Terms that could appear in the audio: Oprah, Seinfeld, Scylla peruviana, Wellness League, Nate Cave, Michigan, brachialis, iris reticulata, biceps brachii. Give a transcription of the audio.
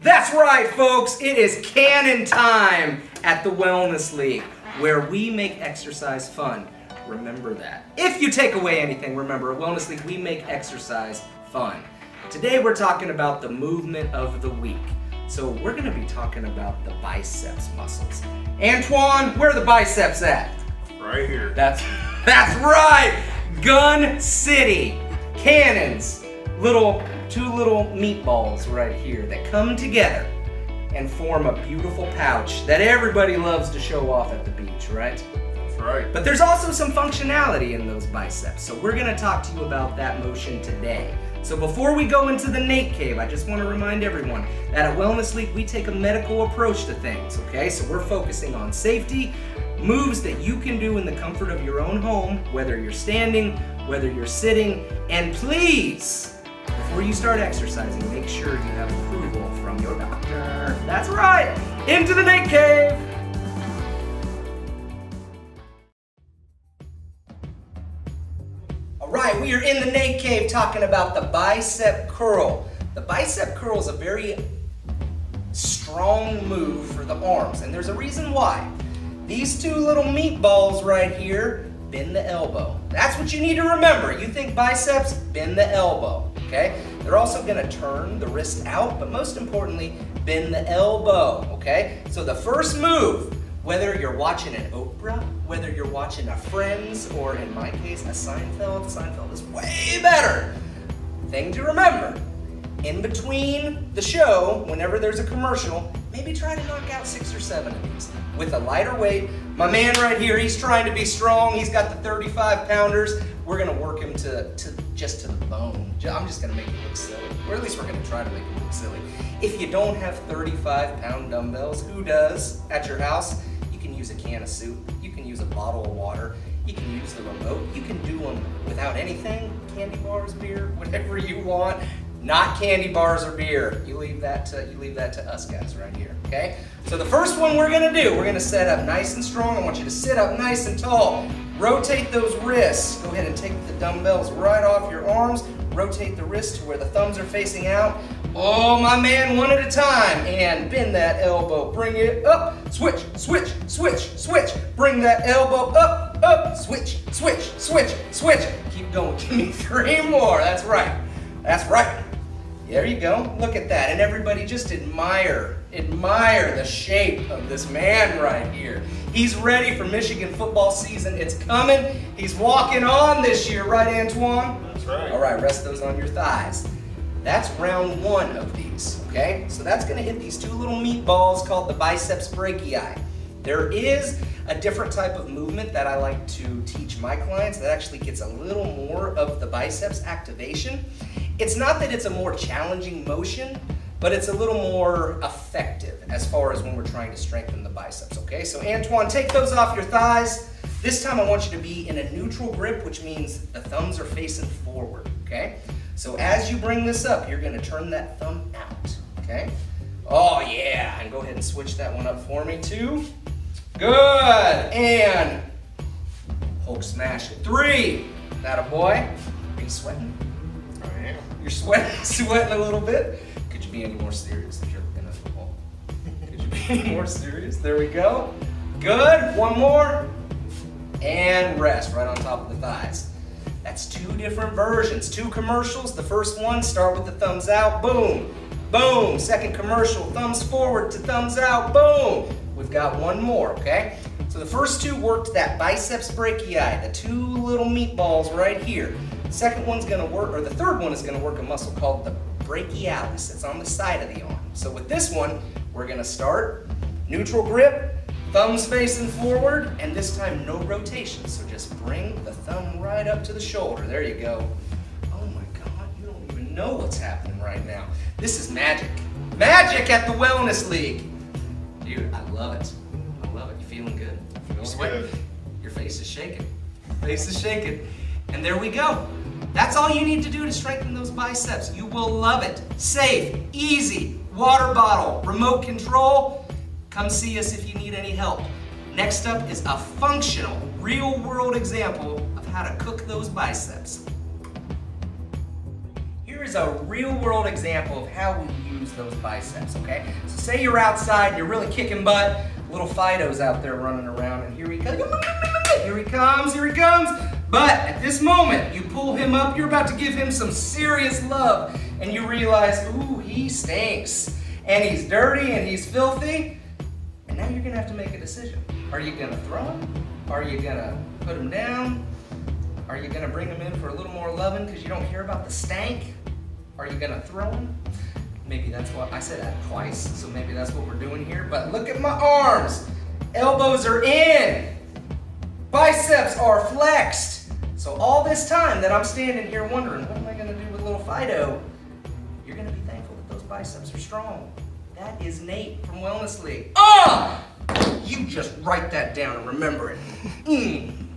That's right, folks, it is cannon time at the Wellness League, where we make exercise fun. Remember that. If you take away anything, remember, at Wellness League, we make exercise fun. Today, we're talking about the movement of the week. So we're gonna be talking about the biceps muscles. Antoine, where are the biceps at? Right here. That's right! Gun City. Cannons. Two little meatballs right here that come together and form a beautiful pouch that everybody loves to show off at the beach, right? That's right. But there's also some functionality in those biceps, so we're gonna talk to you about that motion today. So before we go into the Nate Cave, I just want to remind everyone that at Wellness League, we take a medical approach to things, okay? So we're focusing on safety, moves that you can do in the comfort of your own home, whether you're standing, whether you're sitting, and please, before you start exercising, make sure you have approval from your doctor. That's right! Into the Nate Cave! Alright, we are in the Nate Cave talking about the bicep curl. The bicep curl is a very strong move for the arms, and there's a reason why. These two little meatballs right here bend the elbow. That's what you need to remember. You think biceps, bend the elbow. Okay? They're also going to turn the wrist out, but most importantly, bend the elbow, okay? So the first move, whether you're watching an Oprah, whether you're watching a Friends, or in my case, a Seinfeld, Seinfeld is way better. Thing to remember, in between the show, whenever there's a commercial, maybe try to knock out 6 or 7 of these with a lighter weight. My man right here, he's trying to be strong. He's got the 35-pounders. We're going to work him just to the bone. I'm just going to make him look silly, or at least we're going to try to make him look silly. If you don't have 35-pound dumbbells, who does at your house? You can use a can of soup. You can use a bottle of water. You can use the remote. You can do them without anything, candy bars, beer, whatever you want. Not candy bars or beer. You leave that to us guys right here, okay? So the first one we're gonna do, we're gonna set up nice and strong. I want you to sit up nice and tall. Rotate those wrists. Go ahead and take the dumbbells right off your arms. Rotate the wrists to where the thumbs are facing out. Oh, my man, one at a time. And bend that elbow, bring it up. Switch, switch, switch, switch. Bring that elbow up, up. Switch, switch, switch, switch. Keep going, give me 3 more. That's right, that's right. There you go, look at that. And everybody just admire the shape of this man right here. He's ready for Michigan football season, it's coming. He's walking on this year, right, Antoine? That's right. All right, rest those on your thighs. That's round 1 of these, okay? So that's gonna hit these two little meatballs called the biceps brachii. There is a different type of movement that I like to teach my clients that actually gets a little more of the biceps activation. It's not that it's a more challenging motion, but it's a little more effective as far as when we're trying to strengthen the biceps, okay? So Antoine, take those off your thighs. This time I want you to be in a neutral grip, which means the thumbs are facing forward, okay? So as you bring this up, you're gonna turn that thumb out, okay? Oh yeah, and go ahead and switch that one up for me too. Good, and Hulk smash it. 3, that a boy. Are you sweating? You're sweating a little bit. Could you be any more serious if you're in a football? Could you be any more serious? There we go. Good. One more. And rest right on top of the thighs. That's 2 different versions. 2 commercials. The first one, start with the thumbs out. Boom. Boom. Second commercial, thumbs forward to thumbs out. Boom. We've got 1 more, okay? So the first 2 worked that biceps brachii, the 2 little meatballs right here. Second one's gonna work, or the third one is gonna work a muscle called the brachialis. It's on the side of the arm. So with this one, we're gonna start neutral grip, thumbs facing forward, and this time no rotation. So just bring the thumb right up to the shoulder. There you go. Oh my God, you don't even know what's happening right now. This is magic. Magic at the Wellness League. Dude, I love it. I love it. You feeling good? You're sweating. Your face is shaking. Your face is shaking. And there we go. That's all you need to do to strengthen those biceps. You will love it. Safe, easy, water bottle, remote control. Come see us if you need any help. Next up is a functional, real-world example of how to cook those biceps. here's a real-world example of how we use those biceps, okay? So say you're outside, you're really kicking butt, little Fido's out there running around, and here he comes, But at this moment, you pull him up, you're about to give him some serious love, and you realize, ooh, he stinks, and he's dirty, and he's filthy, and now you're gonna have to make a decision. Are you gonna throw him? Are you gonna put him down? Are you gonna bring him in for a little more loving because you don't hear about the stank? Are you gonna throw him? Maybe that's what, I said that twice, so maybe that's what we're doing here, but look at my arms. Elbows are in, biceps are flexed. So all this time that I'm standing here wondering, what am I gonna do with little Fido? You're gonna be thankful that those biceps are strong. That is Nate from Wellness League. Ah! You just write that down and remember it.